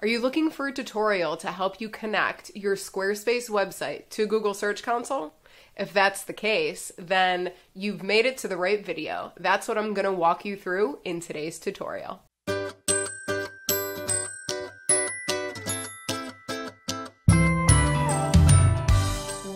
Are you looking for a tutorial to help you connect your Squarespace website to Google Search Console? If that's the case, then you've made it to the right video. That's what I'm going to walk you through in today's tutorial.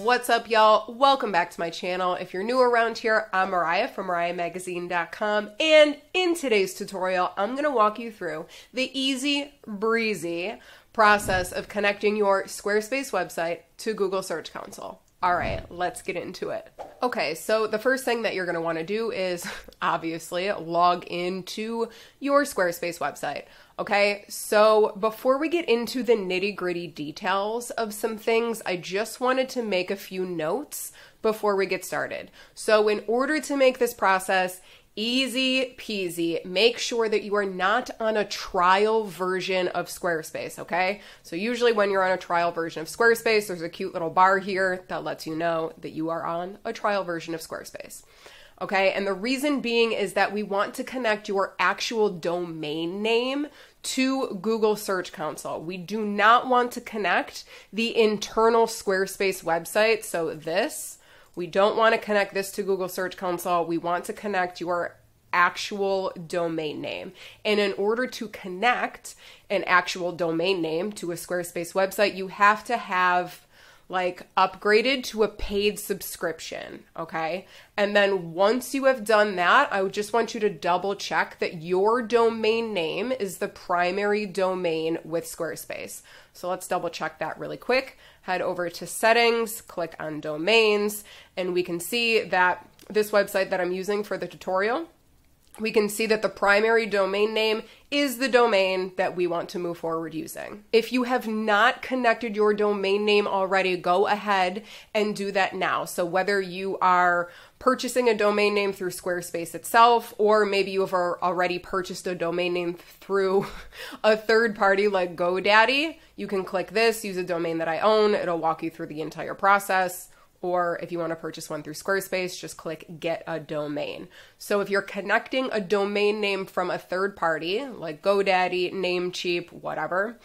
What's up, y'all? Welcome back to my channel. If you're new around here, I'm Mariah from MariahMagazine.com, and in today's tutorial, I'm gonna walk you through the easy breezy process of connecting your Squarespace website to Google Search Console. All right, let's get into it. Okay, so the first thing that you're gonna wanna do is obviously log into your Squarespace website. Okay, so before we get into the nitty-gritty details of some things, I just wanted to make a few notes before we get started. So in order to make this process easy peasy, make sure that you are not on a trial version of Squarespace, okay? So usually when you're on a trial version of Squarespace, there's a cute little bar here that lets you know that you are on a trial version of Squarespace. Okay, and the reason being is that we want to connect your actual domain name to Google Search Console. We do not want to connect the internal Squarespace website. So this, we don't want to connect this to Google Search Console. We want to connect your actual domain name. And in order to connect an actual domain name to a Squarespace website, you have to have like upgraded to a paid subscription, okay? And then once you have done that, I would just want you to double check that your domain name is the primary domain with Squarespace. So let's double check that really quick. Head over to settings, click on domains, and we can see that this website that I'm using for the tutorial, we can see that the primary domain name is the domain that we want to move forward using. If you have not connected your domain name already, go ahead and do that now. So whether you are purchasing a domain name through Squarespace itself, or maybe you have already purchased a domain name through a third party like GoDaddy, you can click this, use a domain that I own. It'll walk you through the entire process. Or if you want to purchase one through Squarespace, just click get a domain. So if you're connecting a domain name from a third party, like GoDaddy, Namecheap, whatever,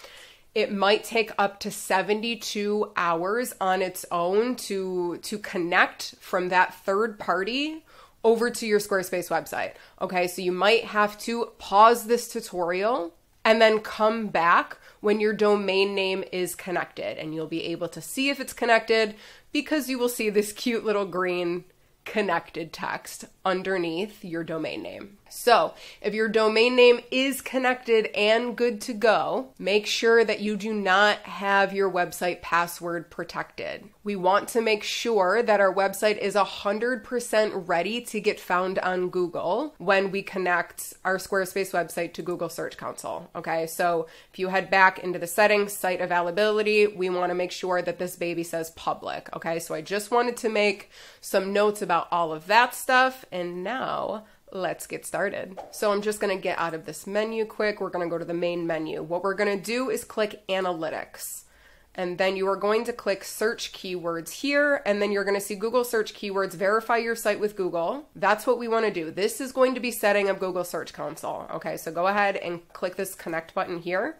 it might take up to 72 hours on its own to connect from that third party over to your Squarespace website. Okay, so you might have to pause this tutorial and then come back when your domain name is connected, and you'll be able to see if it's connected because you will see this cute little green connected text underneath your domain name. So if your domain name is connected and good to go, make sure that you do not have your website password protected. We want to make sure that our website is 100% ready to get found on Google when we connect our Squarespace website to Google Search Console. Okay, so if you head back into the settings, site availability, we want to make sure that this baby says public. Okay, so I just wanted to make some notes about all of that stuff, and now let's get started. So I'm just gonna get out of this menu quick. We're gonna go to the main menu. What we're gonna do is click Analytics. And then you are going to click Search Keywords here, and then you're gonna see Google Search Keywords, verify your site with Google. That's what we wanna do. This is going to be setting up Google Search Console. Okay, so go ahead and click this connect button here,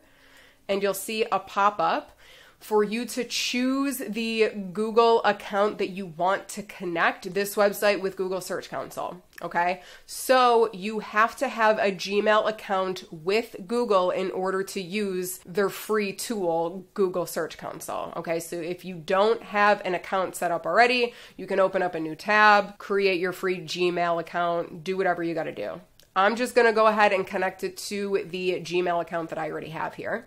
and you'll see a pop-up for you to choose the Google account that you want to connect this website with Google Search Console, okay? So you have to have a Gmail account with Google in order to use their free tool, Google Search Console, okay? So if you don't have an account set up already, you can open up a new tab, create your free Gmail account, do whatever you gotta do. I'm just gonna go ahead and connect it to the Gmail account that I already have here.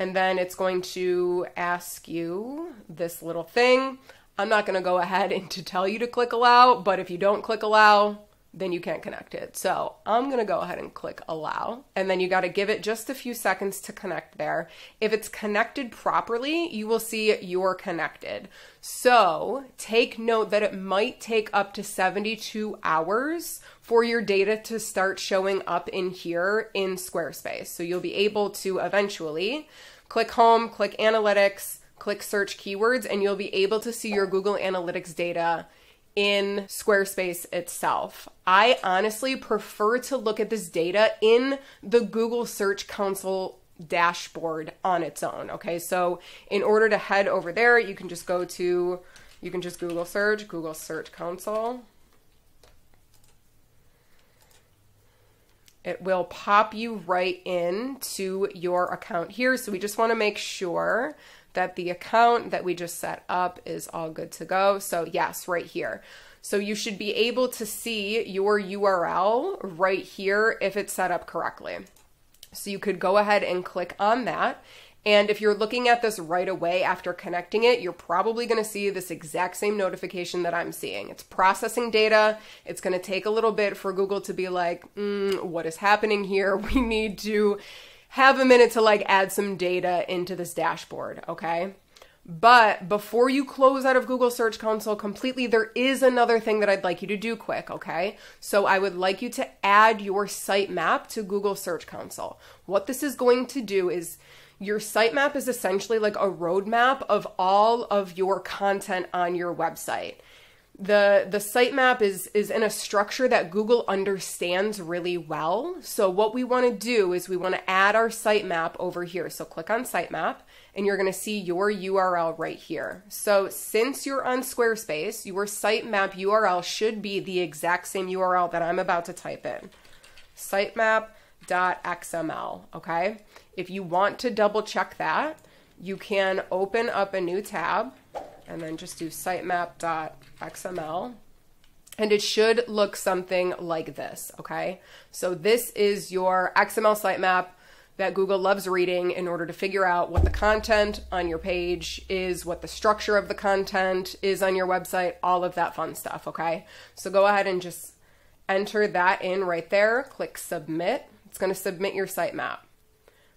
And then it's going to ask you this little thing. I'm not gonna go ahead and to tell you to click allow, but if you don't click allow, then you can't connect it. So I'm gonna go ahead and click allow, and then you gotta give it just a few seconds to connect there. If it's connected properly, you will see you're connected. So take note that it might take up to 72 hours for your data to start showing up in here in Squarespace. So you'll be able to eventually click home, click analytics, click search keywords, and you'll be able to see your Google Analytics data in Squarespace itself. I honestly prefer to look at this data in the Google Search Console dashboard on its own. Okay, so in order to head over there, you can just go to, you can just Google search, Google Search Console. It will pop you right in to your account here. So we just want to make sure that the account that we just set up is all good to go. So yes, right here. So you should be able to see your URL right here if it's set up correctly. So you could go ahead and click on that. And if you're looking at this right away after connecting it, you're probably going to see this exact same notification that I'm seeing. It's processing data. It's going to take a little bit for Google to be like, what is happening here? We need to have a minute to like add some data into this dashboard, okay? But before you close out of Google Search Console completely, there is another thing that I'd like you to do quick, okay? So I would like you to add your sitemap to Google Search Console. What this is going to do is your sitemap is essentially like a roadmap of all of your content on your website. The sitemap is in a structure that Google understands really well. So what we want to do is we want to add our sitemap over here. So click on sitemap and you're going to see your URL right here. So since you're on Squarespace, your sitemap URL should be the exact same URL that I'm about to type in. Sitemap.xml, okay? If you want to double check that, you can open up a new tab and then just do sitemap.xml, and it should look something like this, okay? So this is your XML sitemap that Google loves reading in order to figure out what the content on your page is, what the structure of the content is on your website, all of that fun stuff, okay? So go ahead and just enter that in right there, click submit. It's gonna submit your sitemap.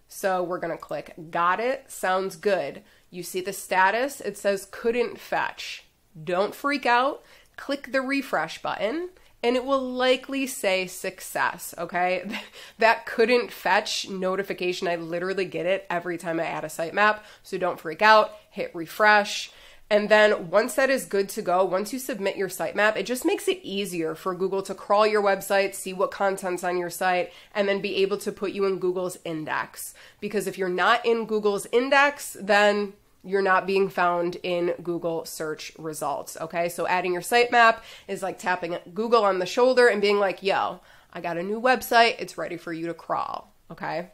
So we're gonna click got it, sounds good. You see the status, it says couldn't fetch. Don't freak out, click the refresh button and it will likely say success, okay? That couldn't fetch notification, I literally get it every time I add a sitemap, so don't freak out, hit refresh. And then once that is good to go, once you submit your sitemap, it just makes it easier for Google to crawl your website, see what content's on your site, and then be able to put you in Google's index. Because if you're not in Google's index, then you're not being found in Google search results, okay? So adding your sitemap is like tapping Google on the shoulder and being like, yo, I got a new website, it's ready for you to crawl, okay?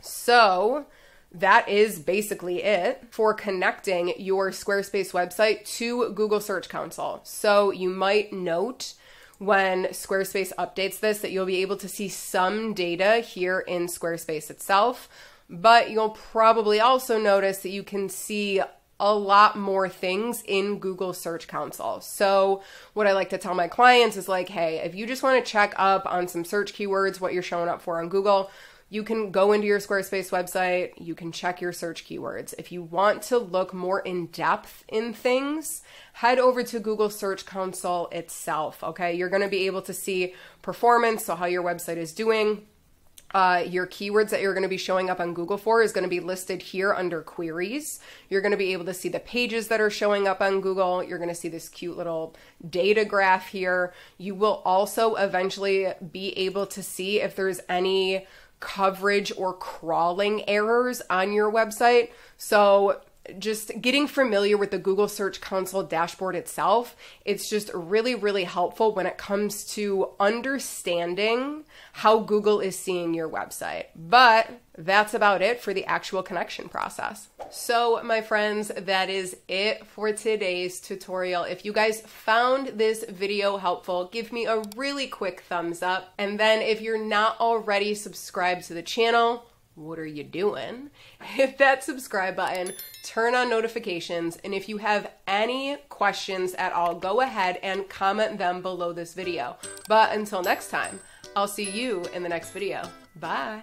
So that is basically it for connecting your Squarespace website to Google Search Console. So you might note when Squarespace updates this that you'll be able to see some data here in Squarespace itself, but you'll probably also notice that you can see a lot more things in Google Search Console. So what I like to tell my clients is like, hey, if you just want to check up on some search keywords, what you're showing up for on Google, you can go into your Squarespace website, you can check your search keywords. If you want to look more in depth in things, head over to Google Search Console itself, okay? You're gonna be able to see performance, so how your website is doing. Your keywords that you're gonna be showing up on Google for is gonna be listed here under queries. You're gonna be able to see the pages that are showing up on Google. You're gonna see this cute little data graph here. You will also eventually be able to see if there's any coverage or crawling errors on your website. So just getting familiar with the Google Search Console dashboard itself, it's just really, really helpful when it comes to understanding how Google is seeing your website. But that's about it for the actual connection process. So my friends, that is it for today's tutorial. If you guys found this video helpful, give me a really quick thumbs up. And then if you're not already subscribed to the channel, what are you doing? Hit that subscribe button, turn on notifications, and if you have any questions at all, go ahead and comment them below this video. But until next time, I'll see you in the next video. Bye.